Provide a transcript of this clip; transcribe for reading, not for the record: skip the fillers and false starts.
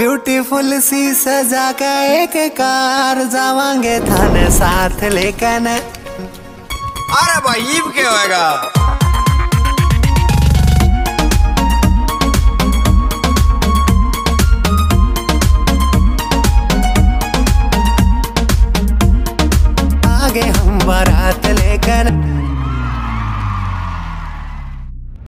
Beautiful सी सजा के एक कार जावांगे थाने साथ लेकर। अरे भाई ये क्या होगा।